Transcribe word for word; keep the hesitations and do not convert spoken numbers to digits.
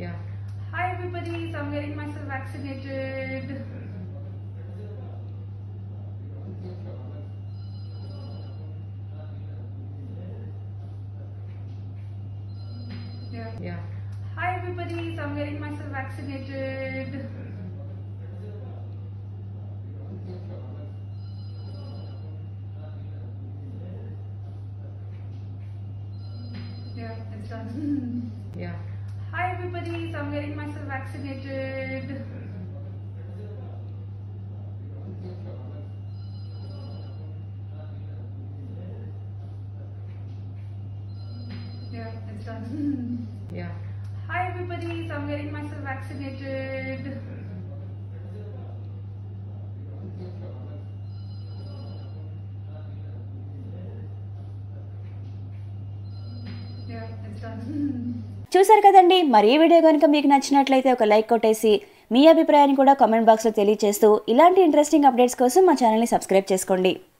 Yeah. Hi everybody, so I'm getting myself vaccinated. Yeah. Yeah. Hi everybody, so I'm getting myself vaccinated. Yeah, it's done. Yeah. Hi everybody, so I'm getting myself vaccinated. Yeah, it's done. Yeah. Hi everybody, so I'm getting myself vaccinated. Yeah, it's done. చూసారు కదండి, మరి ఈ video కనుక మీకు నచ్చినట్లయితే ఒక like కొట్టేసి మీ అభిప్రాయాన్ని కూడా కామెంట్ బాక్స్లో తెలియజేస్తూ ఇలాంటి ఇంట్రెస్టింగ్ అప్డేట్స్ కోసం మా ఛానల్ని సబ్స్క్రైబ్ చేసుకోండి.